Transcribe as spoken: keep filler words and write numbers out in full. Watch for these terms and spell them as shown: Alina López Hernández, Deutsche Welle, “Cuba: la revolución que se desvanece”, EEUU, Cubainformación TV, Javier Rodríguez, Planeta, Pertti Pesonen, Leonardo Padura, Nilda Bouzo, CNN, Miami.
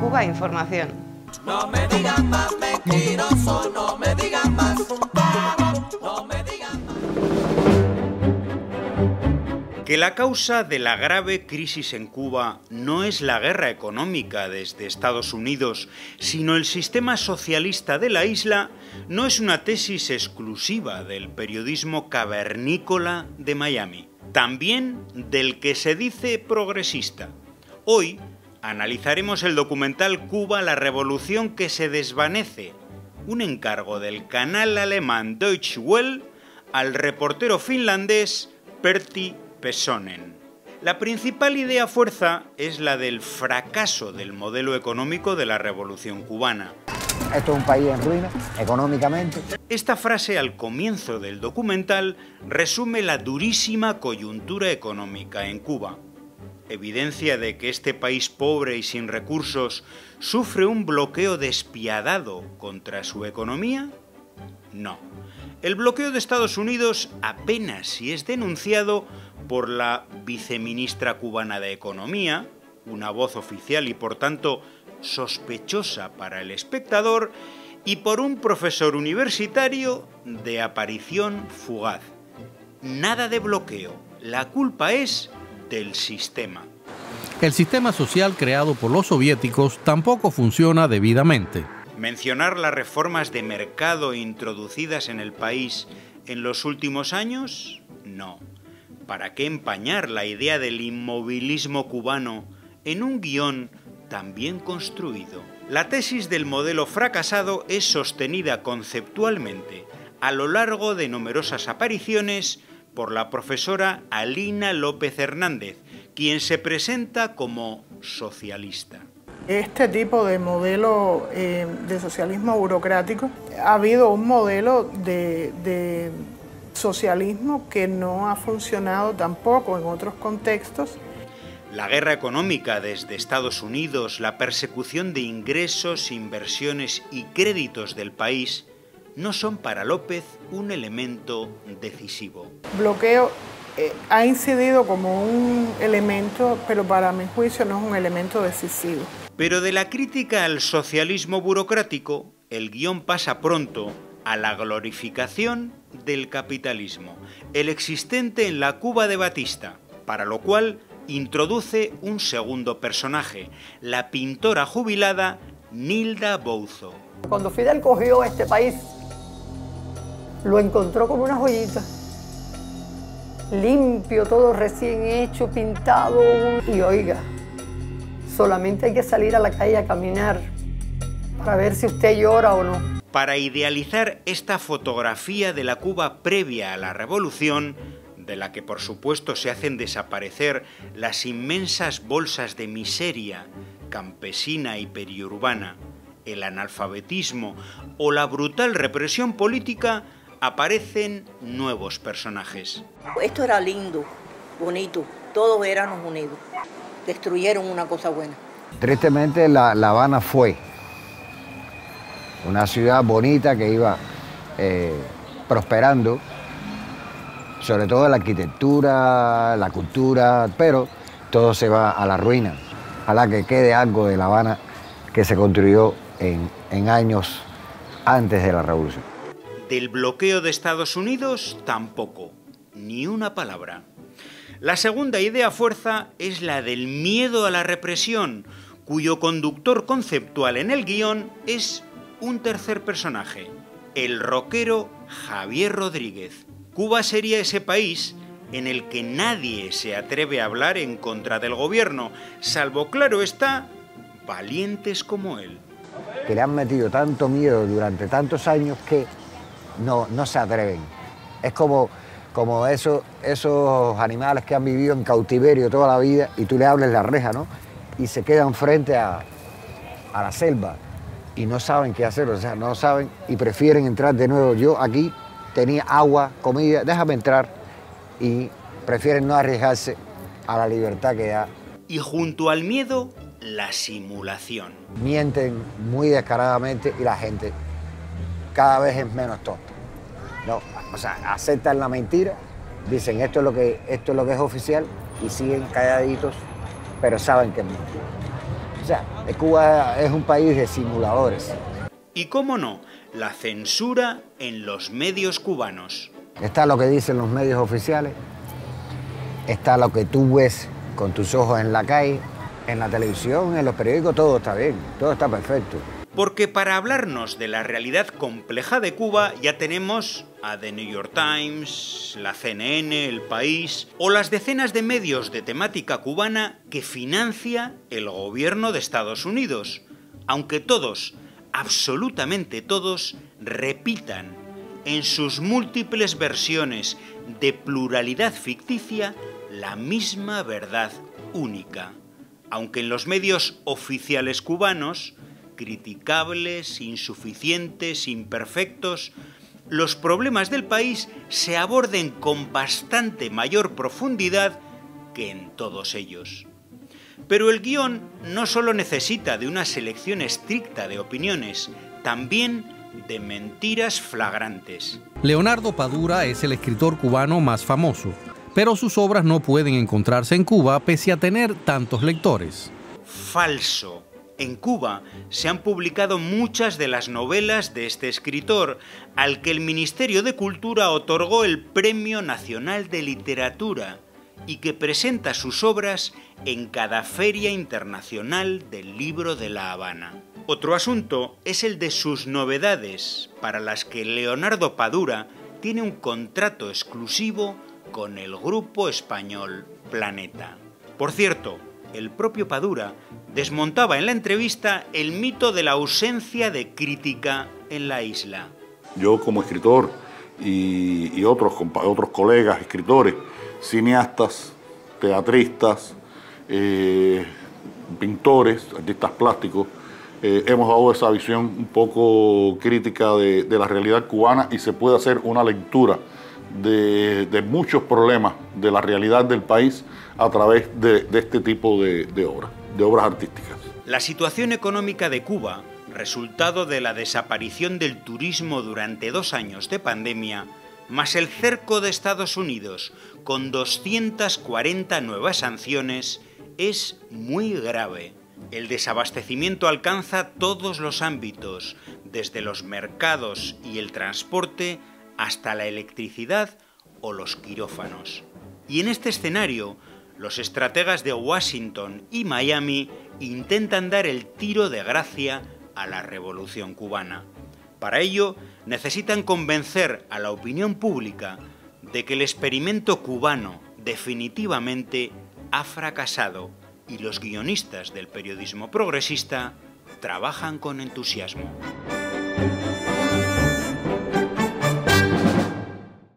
Cuba Información. No me digan más mentiroso, no me digan más. No me digan más. Que la causa de la grave crisis en Cuba no es la guerra económica desde Estados Unidos, sino el sistema socialista de la isla, no es una tesis exclusiva del periodismo cavernícola de Miami, también del que se dice progresista. Hoy analizaremos el documental Cuba, la revolución que se desvanece, un encargo del canal alemán Deutsche Welle al reportero finlandés Pertti Pesonen. La principal idea fuerza es la del fracaso del modelo económico de la revolución cubana. Esto es un país en ruinas, económicamente. Esta frase al comienzo del documental resume la durísima coyuntura económica en Cuba. Evidencia de que este país pobre y sin recursos sufre un bloqueo despiadado contra su economía? No. El bloqueo de Estados Unidos apenas si es denunciado por la viceministra cubana de Economía, una voz oficial y por tanto sospechosa para el espectador, y por un profesor universitario de aparición fugaz. Nada de bloqueo. La culpa es del sistema. El sistema social creado por los soviéticos tampoco funciona debidamente. Mencionar las reformas de mercado introducidas en el país en los últimos años, no. ¿Para qué empañar la idea del inmovilismo cubano en un guión tan bien construido? La tesis del modelo fracasado es sostenida conceptualmente a lo largo de numerosas apariciones por la profesora Alina López Hernández, quien se presenta como socialista. Este tipo de modelo eh, de socialismo burocrático, ha habido un modelo de, de socialismo que no ha funcionado tampoco en otros contextos. La guerra económica desde Estados Unidos, la persecución de ingresos, inversiones y créditos del país no son para López un elemento decisivo. Bloqueo eh, ha incidido como un elemento, pero para mi juicio no es un elemento decisivo. Pero de la crítica al socialismo burocrático, el guión pasa pronto a la glorificación del capitalismo, el existente en la Cuba de Batista, para lo cual introduce un segundo personaje, la pintora jubilada Nilda Bouzo. Cuando Fidel cogió este país, lo encontró como una joyita, limpio, todo recién hecho, pintado. Y oiga, solamente hay que salir a la calle a caminar para ver si usted llora o no. Para idealizar esta fotografía de la Cuba previa a la revolución, de la que por supuesto se hacen desaparecer las inmensas bolsas de miseria campesina y periurbana, el analfabetismo o la brutal represión política, aparecen nuevos personajes. Esto era lindo, bonito, todos éramos unidos. Destruyeron una cosa buena. Tristemente, La, la Habana fue una ciudad bonita que iba eh, prosperando, sobre todo la arquitectura, la cultura, pero todo se va a la ruina. Ojalá que quede algo de La Habana que se construyó En, en años antes de la revolución. Del bloqueo de Estados Unidos, tampoco, ni una palabra. La segunda idea fuerza es la del miedo a la represión, cuyo conductor conceptual en el guión es un tercer personaje, el rockero Javier Rodríguez. Cuba sería ese país en el que nadie se atreve a hablar en contra del gobierno, salvo, claro está, valientes como él. Que le han metido tanto miedo durante tantos años que no, no se atreven. Es como, como esos, esos animales que han vivido en cautiverio toda la vida y tú le abres la reja, ¿no? Y se quedan frente a, a la selva y no saben qué hacer, o sea, no saben y prefieren entrar de nuevo. Yo aquí tenía agua, comida, déjame entrar, y prefieren no arriesgarse a la libertad que da. Y junto al miedo, la simulación. Mienten muy descaradamente y la gente cada vez es menos tonta. No, o sea, aceptan la mentira, dicen esto es lo que, esto es lo que es oficial y siguen calladitos, pero saben que es mentira. O sea, Cuba es un país de simuladores. Y cómo no, la censura en los medios cubanos. Está lo que dicen los medios oficiales, está lo que tú ves con tus ojos en la calle, en la televisión, en los periódicos, todo está bien, todo está perfecto. Porque para hablarnos de la realidad compleja de Cuba ya tenemos a The New York Times, la C N N, El País o las decenas de medios de temática cubana que financia el gobierno de Estados Unidos. Aunque todos, absolutamente todos, repitan en sus múltiples versiones de pluralidad ficticia la misma verdad única. Aunque en los medios oficiales cubanos, criticables, insuficientes, imperfectos, los problemas del país se aborden con bastante mayor profundidad que en todos ellos. Pero el guión no solo necesita de una selección estricta de opiniones, también de mentiras flagrantes. Leonardo Padura es el escritor cubano más famoso, pero sus obras no pueden encontrarse en Cuba pese a tener tantos lectores. Falso. En Cuba se han publicado muchas de las novelas de este escritor, al que el Ministerio de Cultura otorgó el Premio Nacional de Literatura y que presenta sus obras en cada Feria Internacional del Libro de La Habana. Otro asunto es el de sus novedades, para las que Leonardo Padura tiene un contrato exclusivo con el grupo español Planeta. Por cierto, el propio Padura desmontaba en la entrevista el mito de la ausencia de crítica en la isla. Yo como escritor y, y otros, otros colegas escritores, cineastas, teatristas, eh, pintores, artistas plásticos, eh, hemos dado esa visión un poco crítica de, de la realidad cubana y se puede hacer una lectura De, de muchos problemas de la realidad del país a través de, de este tipo de, de obras, de obras artísticas. La situación económica de Cuba, resultado de la desaparición del turismo durante dos años de pandemia, más el cerco de Estados Unidos con doscientas cuarenta nuevas sanciones, es muy grave. El desabastecimiento alcanza todos los ámbitos, desde los mercados y el transporte hasta la electricidad o los quirófanos. Y en este escenario, los estrategas de Washington y Miami intentan dar el tiro de gracia a la revolución cubana. Para ello, necesitan convencer a la opinión pública de que el experimento cubano definitivamente ha fracasado y los guionistas del periodismo progresista trabajan con entusiasmo.